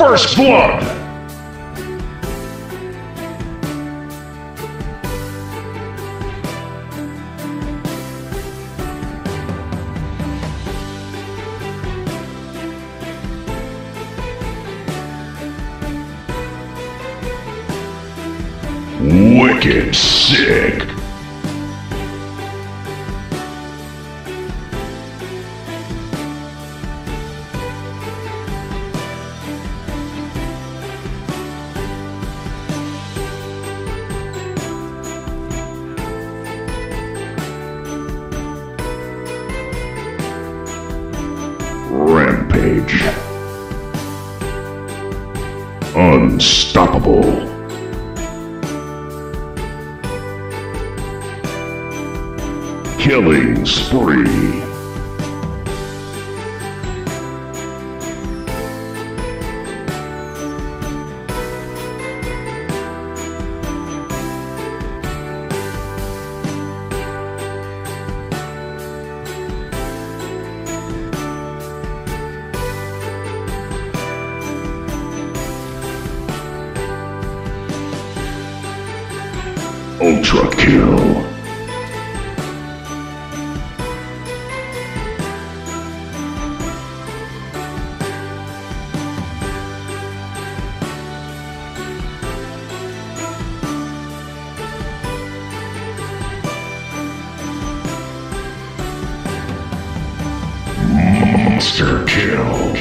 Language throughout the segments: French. First Blood! Wicked sick! Rampage. Unstoppable. Killing spree. Ultra kill. Monster kill.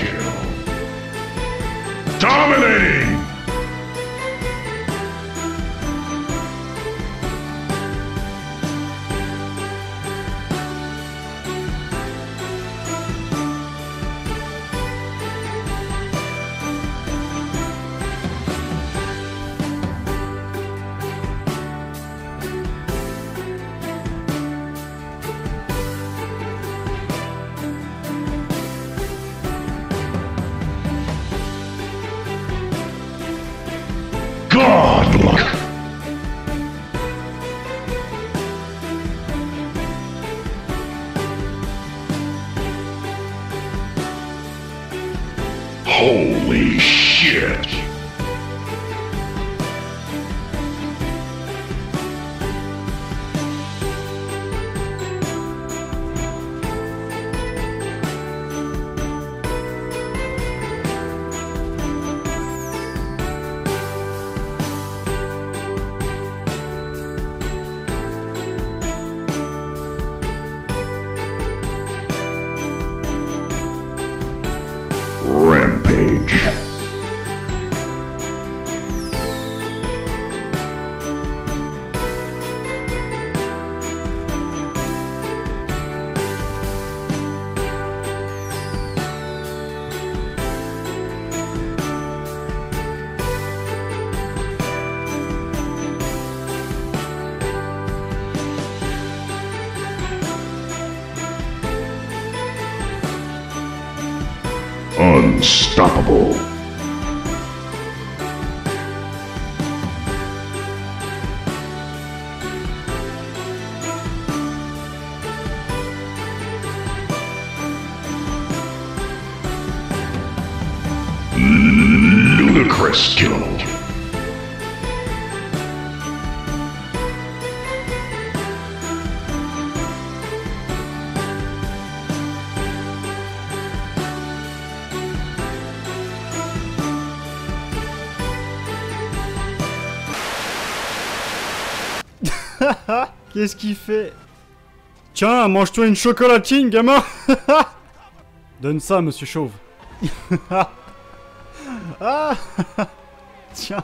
Dominating. Godlike. Holy shit. Unstoppable. Ludicrous kill. Qu'est-ce qu'il fait? Tiens, mange-toi une chocolatine, gamin. Donne ça, monsieur Chauve. Ah. Tiens.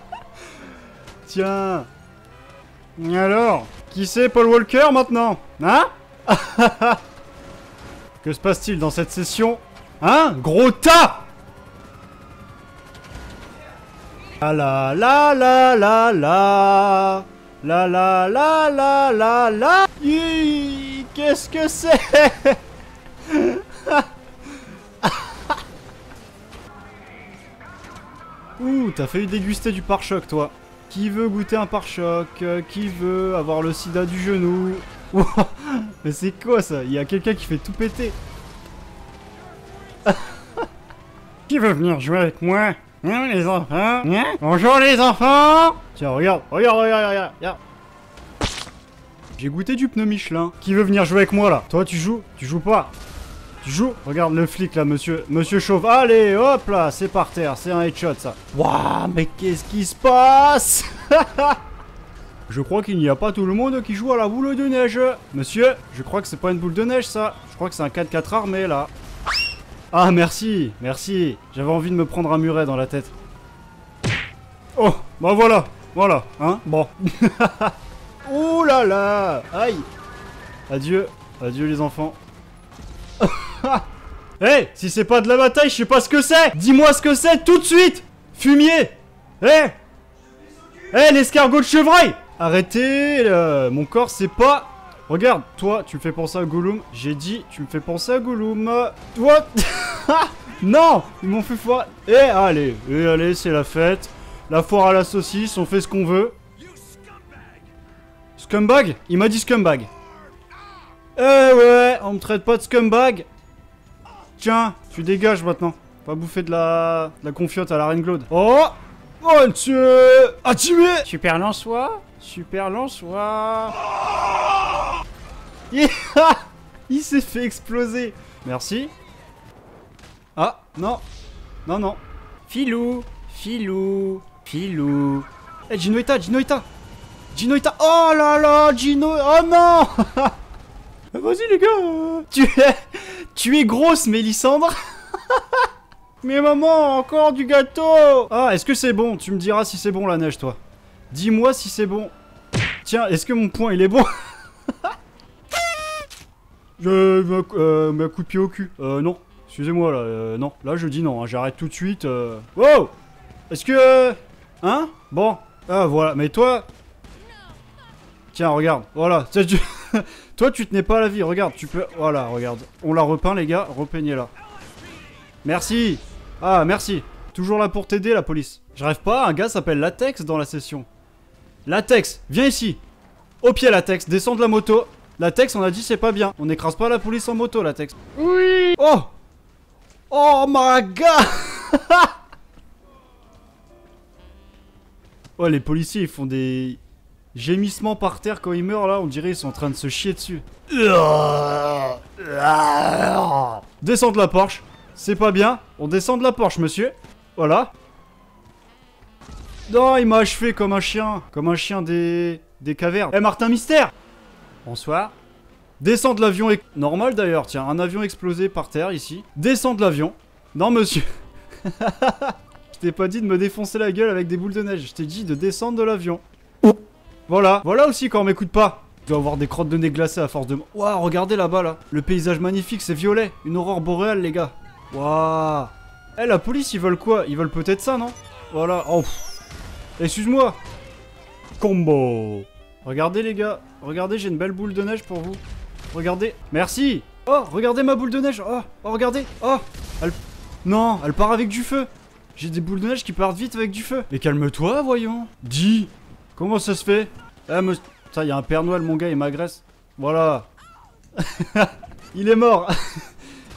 Tiens. Alors, qui c'est Paul Walker maintenant? Hein? Que se passe-t-il dans cette session? Hein? Gros tas. Ah la la la la la. La la la la la la. Qu'est-ce que c'est? Ouh, t'as failli déguster du pare-choc, toi. Qui veut goûter un pare-choc? Qui veut avoir le sida du genou? Mais c'est quoi ça? Il y a quelqu'un qui fait tout péter. Qui veut venir jouer avec moi? les enfants. Bonjour les enfants. Tiens, regarde. J'ai goûté du pneu Michelin. Qui veut venir jouer avec moi là? Toi tu joues? Tu joues pas? Tu joues? Regarde le flic là, monsieur Chauve. Allez, hop là, c'est par terre, c'est un headshot ça. Waouh, mais qu'est-ce qui se passe? Je crois qu'il n'y a pas tout le monde qui joue à la boule de neige. Monsieur, je crois que c'est pas une boule de neige ça. Je crois que c'est un 4x4 armé là. Ah merci, merci. J'avais envie de me prendre un muret dans la tête. Oh, bah voilà, voilà, hein, bon. Ouh là là, aïe. Adieu, adieu les enfants. Hey, si c'est pas de la bataille, je sais pas ce que c'est. Dis-moi ce que c'est tout de suite. Fumier. Hey, hey, l'escargot de chevreuil. Arrêtez, mon corps c'est pas... Regarde, toi tu me fais penser à Gollum. J'ai dit, tu me fais penser à Gollum. Toi. Non, ils m'ont fait foire. Et allez, c'est la fête. La foire à la saucisse, on fait ce qu'on veut. Scumbag? Il m'a dit scumbag. Eh ouais, on me traite pas de scumbag. Tiens, tu dégages maintenant. Pas bouffer de la confiote à la reine Claude. Oh! Oh, Dieu! Ah, tu es! Super Lançois! Super Lançois! Yeah. Il s'est fait exploser. Merci. Ah, non. Non, non. Filou. Filou. Filou. Eh, hey, Ginoïta, Ginoïta. Ginoïta. Oh là là, Gino. Oh non. Vas-y les gars. Tu es grosse, Mélisandre. Mais maman, encore du gâteau. Ah, est-ce que c'est bon? Tu me diras si c'est bon la neige, toi. Dis-moi si c'est bon. Tiens, est-ce que mon point, il est bon? Je me coup de pied au cul. Non. Excusez-moi, là. Non. Là, je dis non. Hein. J'arrête tout de suite. Wow. Est-ce que... Hein? Bon. Ah, voilà. Mais toi... Tiens, regarde. Voilà. Tu... Toi, tu tenais pas à la vie. Regarde, tu peux... Voilà, regarde. On la repeint, les gars. Repeignez-la. Merci. Ah, merci. Toujours là pour t'aider, la police. Je rêve pas, un gars s'appelle Latex dans la session. Latex, viens ici. Au pied, Latex. Descends de la moto. Latex, on a dit c'est pas bien. On n'écrase pas la police en moto, Latex. Oui. Oh. Oh my god. Oh, les policiers, ils font des... gémissements par terre quand ils meurent, là. On dirait ils sont en train de se chier dessus. Descends de la Porsche. C'est pas bien. On descend de la Porsche, monsieur. Voilà. Non, il m'a achevé comme un chien. Comme un chien des cavernes. Eh, Martin Mystère. Bonsoir. Descends de l'avion. Normal d'ailleurs, tiens, un avion explosé par terre ici. Descends de l'avion. Non, monsieur. Je t'ai pas dit de me défoncer la gueule avec des boules de neige. Je t'ai dit de descendre de l'avion. Voilà. Voilà aussi quand on m'écoute pas. Je dois avoir des crottes de nez glacées à force de... Waouh, regardez là-bas, là. Le paysage magnifique, c'est violet. Une aurore boréale, les gars. Waouh. Eh, la police, ils veulent quoi? Ils veulent peut-être ça, non? Voilà. Oh. Excuse-moi. Combo. Regardez les gars, regardez, j'ai une belle boule de neige pour vous. Regardez, merci. Oh, regardez ma boule de neige. Oh, oh regardez. Oh, elle... Non, elle part avec du feu. J'ai des boules de neige qui partent vite avec du feu. Mais calme-toi, voyons. Dis, comment ça se fait? Ah, me... Ça, il y a un Père Noël, mon gars, il m'agresse. Voilà. Il est mort.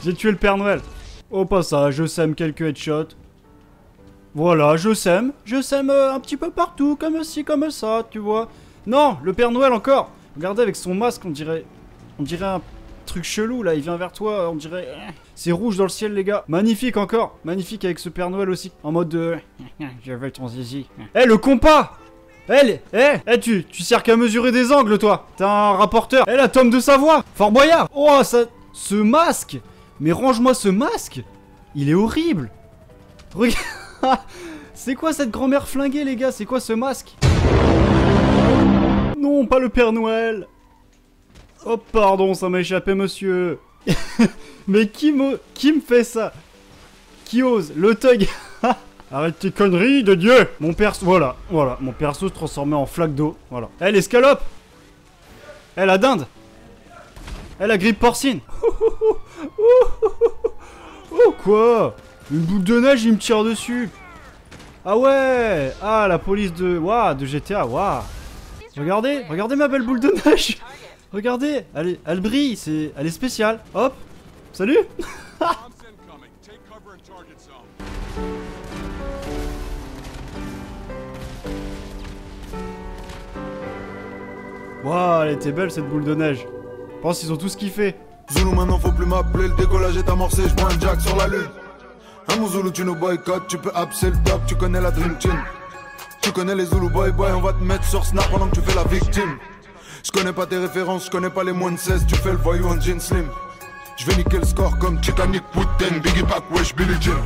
J'ai tué le Père Noël. Au passage, je sème quelques headshots. Voilà, je sème un petit peu partout, comme ci, comme ça, tu vois. Non, le Père Noël encore. Regardez avec son masque, on dirait un truc chelou là. Il vient vers toi, on dirait. C'est rouge dans le ciel, les gars. Magnifique encore, magnifique avec ce Père Noël aussi, en mode de. Je veux ton zizi. Eh, le compas. Eh, tu sers qu'à mesurer des angles, toi. T'es un rapporteur. Eh, la tome de Savoie, Fort Boyard. Oh, ça, ce masque. Mais range-moi ce masque. Il est horrible. Regarde. C'est quoi cette grand-mère flinguée, les gars? C'est quoi ce masque? Non, pas le Père Noël. Oh pardon, ça m'a échappé, monsieur. Mais qui me fait ça? Qui ose? Le thug. Arrête tes conneries, de Dieu. Mon perso, voilà, voilà, mon perso se transformait en flaque d'eau, voilà. Eh, hey, l'escalope. Eh, hey, la dinde. Eh, hey, la grippe porcine. Oh quoi? Une boule de neige, il me tire dessus. Ah ouais. Ah, la police de, waouh, de GTA, waouh. Regardez, regardez ma belle boule de neige. Regardez, elle brille, elle est spéciale. Hop, salut. Waouh, elle était belle cette boule de neige. Je pense qu'ils ont tout kiffé. Zoulou, maintenant faut plus m'appeler, le décollage est amorcé, je prends un jack sur la lune. Un mon Zoulou, tu nous boycottes, tu peux abser le top, tu connais la Dream Team. Tu connais les Zoulou boy boy, on va te mettre sur Snap pendant que tu fais la victime. Je connais pas tes références, je connais pas les moins de 16, tu fais le voyou en jean slim. Je vais niquer le score comme Titanic, Putin, Biggie Pack, wesh, Billie Jean.